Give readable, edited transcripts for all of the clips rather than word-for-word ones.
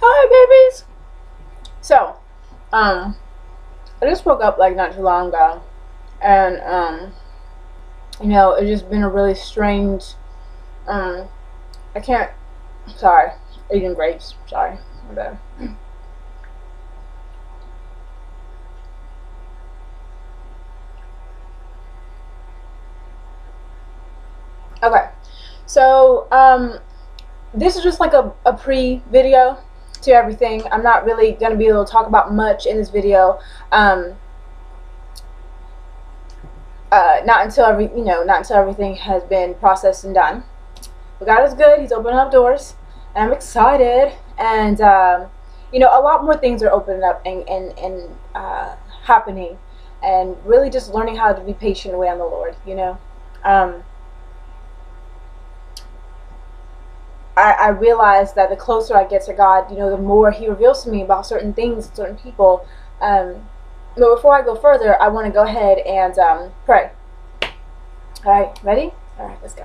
Hi, babies. So, I just woke up like not too long ago, and you know, it's just been a really strange. I can't. Sorry, eating grapes. Sorry, my bad. Okay, so this is just like a pre-video to everything. I'm not really going to be able to talk about much in this video. Not until everything has been processed and done. But God is good. He's opening up doors, and I'm excited. And you know, a lot more things are opening up and happening, and really just learning how to be patient and wait on the Lord. You know. I realize that the closer I get to God, you know, the more He reveals to me about certain things, certain people. But before I go further, I want to go ahead and pray. All right, ready? All right, let's go.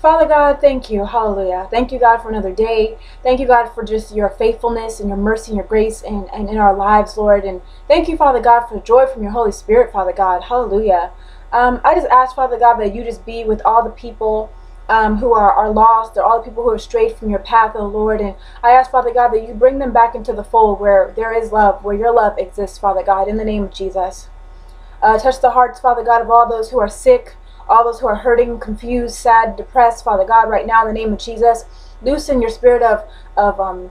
Father God, thank you. Hallelujah. Thank you, God, for another day. Thank you, God, for just your faithfulness and your mercy and your grace and in our lives, Lord. And thank you, Father God, for the joy from your Holy Spirit, Father God. Hallelujah. I just ask, Father God, that you just be with all the people who are lost, or all the people who are strayed from your path, O Lord. And I ask, Father God, that you bring them back into the fold where there is love, where your love exists, Father God, in the name of Jesus. Touch the hearts, Father God, of all those who are sick, all those who are hurting, confused, sad, depressed, Father God, right now in the name of Jesus. Loosen your spirit of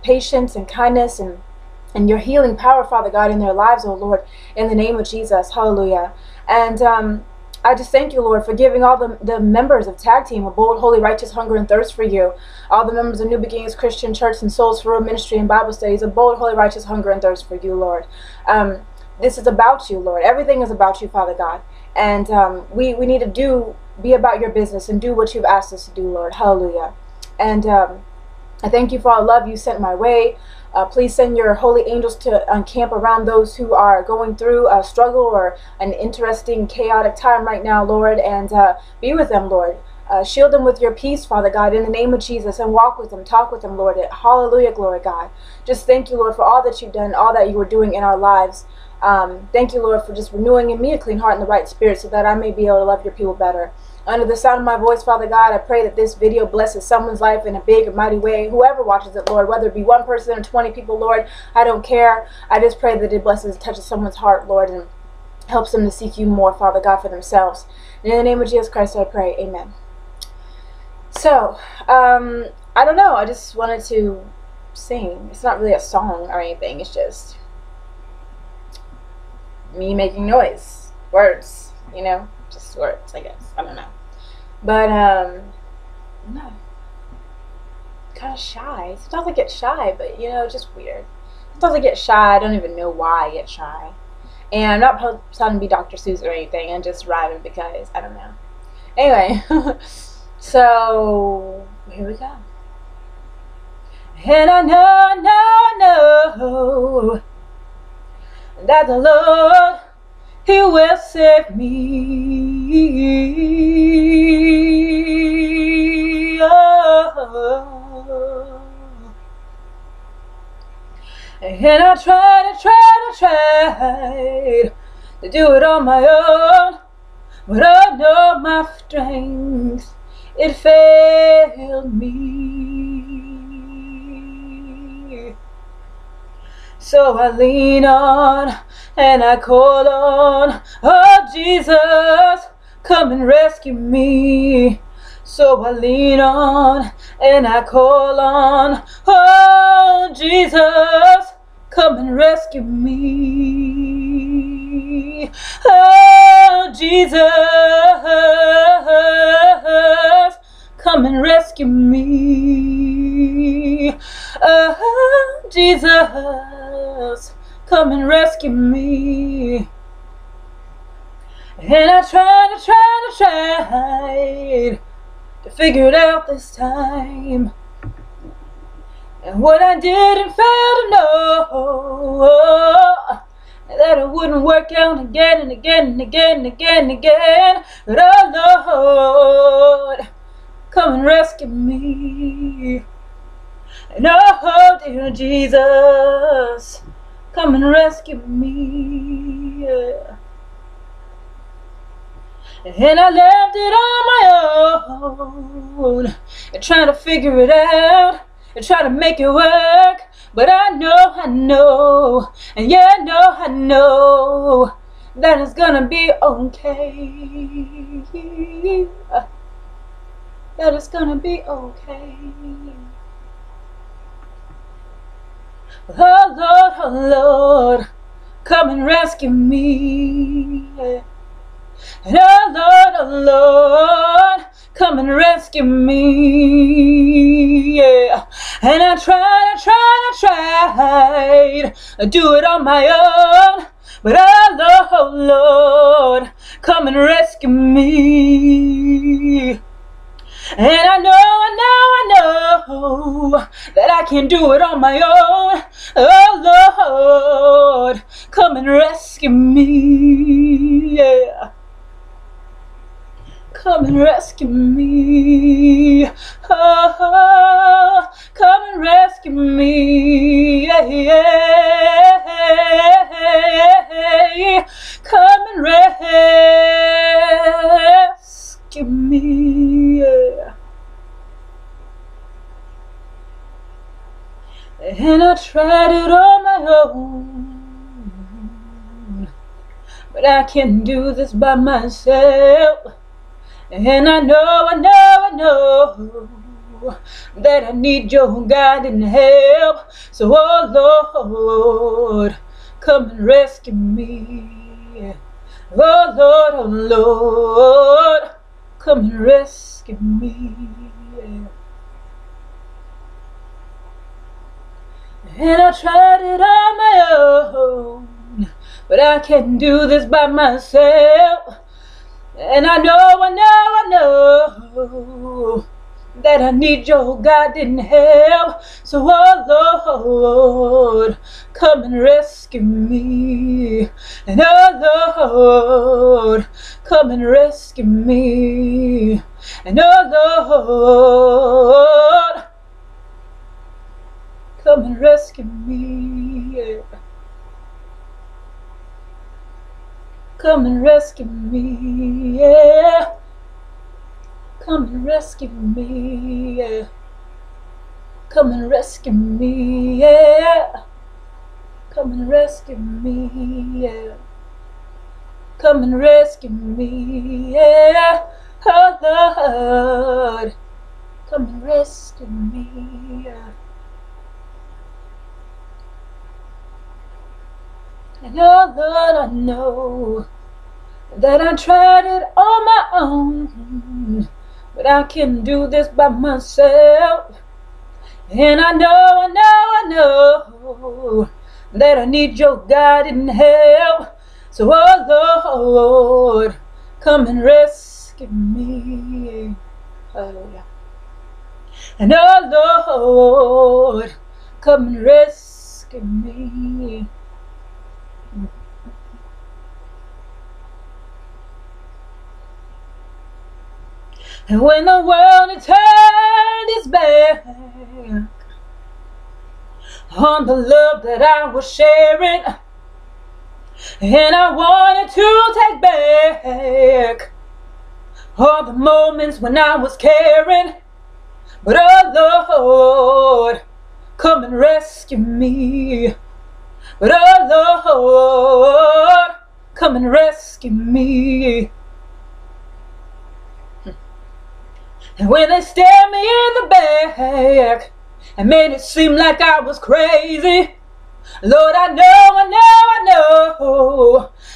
patience and kindness and your healing power, Father God, in their lives, O Lord, in the name of Jesus. Hallelujah. And I just thank you, Lord, for giving all the members of Tag Team a bold, holy, righteous hunger and thirst for you. All the members of New Beginnings Christian Church and Souls for Real Ministry and Bible Studies, a bold, holy, righteous hunger and thirst for you, Lord. This is about you, Lord. Everything is about you, Father God. And we need to be about your business and do what you've asked us to do, Lord. Hallelujah. And I thank you for all the love you sent my way. Please send your holy angels to encamp around those who are going through a struggle or an interesting, chaotic time right now, Lord, and be with them, Lord. Shield them with your peace, Father God, in the name of Jesus, and walk with them, talk with them, Lord. Hallelujah, glory, God. Just thank you, Lord, for all that you've done, all that you were doing in our lives. Thank you, Lord, for just renewing in me a clean heart and the right spirit so that I may be able to love your people better. Under the sound of my voice, Father God, I pray that this video blesses someone's life in a big and mighty way. Whoever watches it, Lord, whether it be one person or 20 people, Lord, I don't care. I just pray that it blesses and touches someone's heart, Lord, and helps them to seek you more, Father God, for themselves. And in the name of Jesus Christ, I pray. Amen. So, I don't know. I just wanted to sing. It's not really a song or anything. It's just me making noise. Words, you know? Just words, I guess. I don't know. But, no, kind of shy. Sometimes I get shy, but, you know, it's just weird. Sometimes I get shy. I don't even know why I get shy. And I'm not trying to be Dr. Seuss or anything. I'm just rhyming because, I don't know. Anyway, so here we go. And I know that the Lord, He will save me. Oh. And I tried to do it on my own, but I know my strength, it failed me. So I lean on and I call on, oh Jesus, come and rescue me. So I lean on and I call on, oh Jesus, come and rescue me. Oh Jesus, come and rescue me. Oh Jesus, come and rescue me. And I tried to figure it out this time. And what I didn't fail to know, that it wouldn't work out again and again and again and again and again. But oh Lord, come and rescue me. And oh, dear Jesus, come and rescue me. Yeah. And I left it on my own, and trying to figure it out, and try to make it work. But I know, and yeah, I know that it's gonna be okay. That it's gonna be okay. Oh Lord, come and rescue me. And oh Lord, come and rescue me. Yeah. And I tried to do it on my own, but oh Lord, come and rescue me. And I know that I can't do it on my own. Oh Lord, come and rescue me. Yeah. Come and rescue me. Oh, come and rescue me. Come and rescue me. And I tried it on my own, but I can't do this by myself. And I know that I need your guiding help. So, oh Lord, come and rescue me. Oh Lord, come and rescue me. And I tried it on my own, but I can't do this by myself. And I know that I need your guiding help. So, oh Lord, come and rescue me. And oh Lord, come and rescue me. And oh Lord, come and rescue me. Come and rescue me, yeah. Come and rescue me, yeah. Come and rescue me, yeah. Come and rescue me, yeah. Come and rescue me, yeah. Oh Lord, come and rescue me, yeah. And oh Lord, I know that I tried it on my own, but I can't do this by myself. And I know that I need your guiding help. So, oh Lord, come and rescue me. Hallelujah. And oh Lord, come and rescue me. And when the world had turned its back on the love that I was sharing, and I wanted to take back all the moments when I was caring, but oh Lord, come and rescue me. But oh Lord, come and rescue me. And when they stabbed me in the back and made it seem like I was crazy, Lord, I know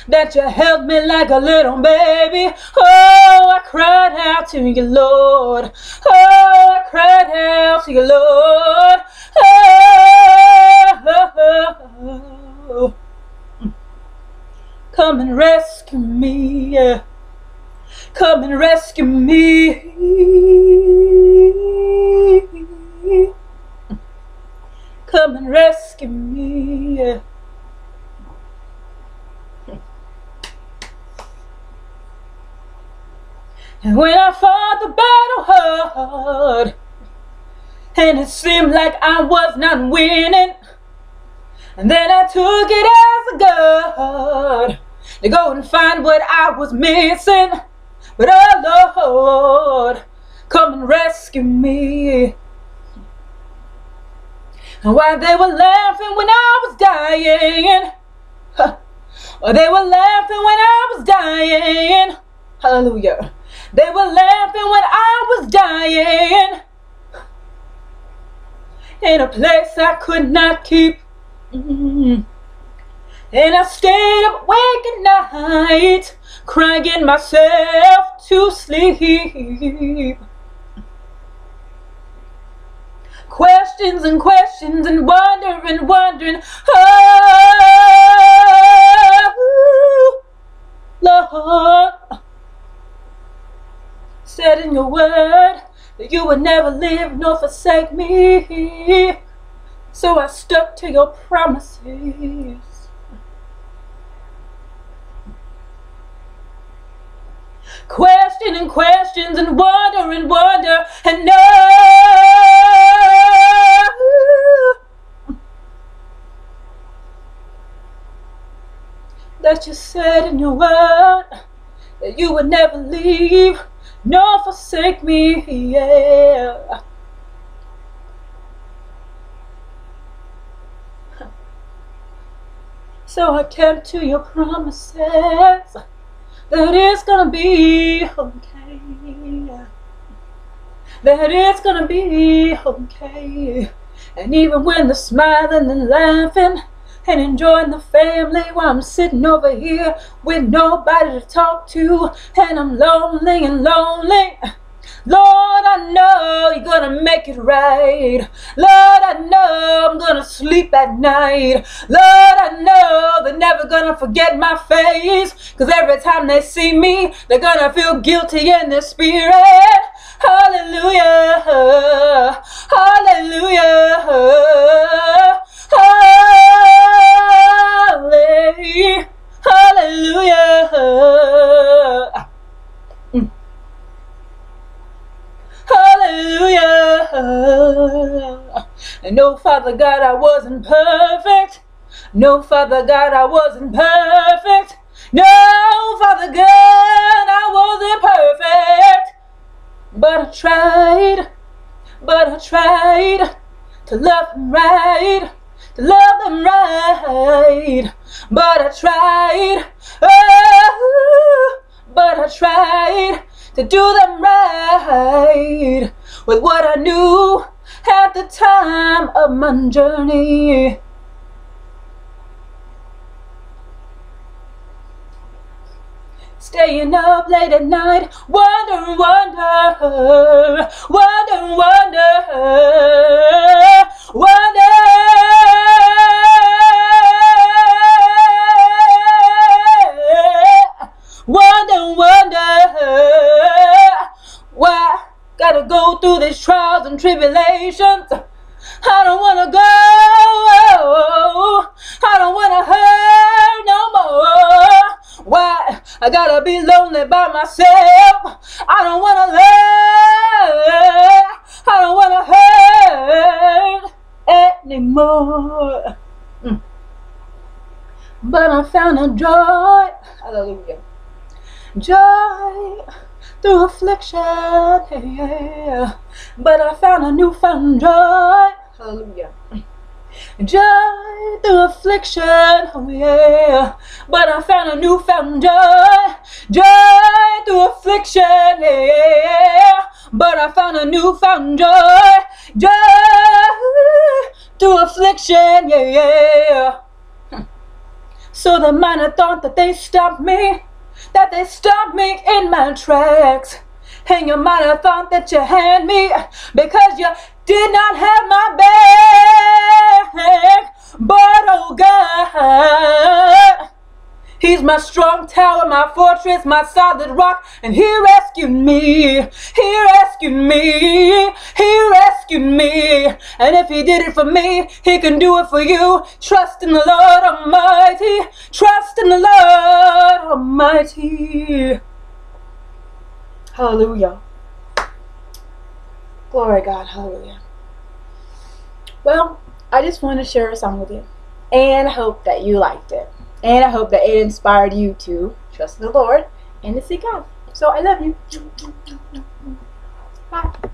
that you held me like a little baby. Oh, I cried out to you, Lord. Oh, I cried out to you, Lord. Oh, come and rescue me. Come and rescue me. Come and rescue me. And when I fought the battle hard and it seemed like I was not winning. And then I took it as a God to go and find what I was missing. But oh Lord, come and rescue me. And while they were laughing when I was dying, or they were laughing when I was dying, hallelujah, they were laughing when I was dying, in a place I could not keep. And I stayed up awake at night, crying myself to sleep. Questions and questions and wondering, oh Lord, said in your word that you would never leave nor forsake me. So I stuck to your promises. Questioning questions and wonder and know that you said in your word that you would never leave nor forsake me. Yeah. So I kept to your promises that it's gonna be okay, that it's gonna be okay. And even when they're smiling and laughing and enjoying the family, while I'm sitting over here with nobody to talk to, and I'm lonely and lonely, Lord, I know you're gonna make it right. Lord, I know I'm gonna sleep at night. Lord, I know they're never gonna forget my face, cause every time they see me, they're gonna feel guilty in their spirit. Hallelujah, hallelujah, hallelujah, hallelujah. Hallelujah. And no, Father God, I wasn't perfect. No, Father God, I wasn't perfect. No, Father God, I wasn't perfect. But I tried to love them right, to love them right. But I tried, oh, but I tried to do them right with what I knew at the time of my journey. Staying up late at night, wonder why gotta go through these trials and tribulations. I don't wanna go, I don't wanna hurt no more. Why I gotta be lonely by myself. I don't wanna love, I don't wanna hurt anymore. But I found a joy, hallelujah, joy through affliction, yeah. But I found a newfound joy, hallelujah, joy through affliction, oh yeah. But I found a newfound joy, joy through affliction, yeah. But I found a newfound joy, joy through affliction, yeah. So the minor thought that they stopped me, that they stopped me in my tracks. And you might have thought that you had me because you did not have my back. But oh God, He's my strong tower, my fortress, my solid rock. And He rescued me, He rescued me, He rescued me. And if He did it for me, He can do it for you. Trust in the Lord Almighty, trust in the Lord Almighty. Hallelujah. Glory God, hallelujah. Well, I just want to share a song with you, and I hope that you liked it, and I hope that it inspired you to trust in the Lord and to seek God. So I love you. Bye.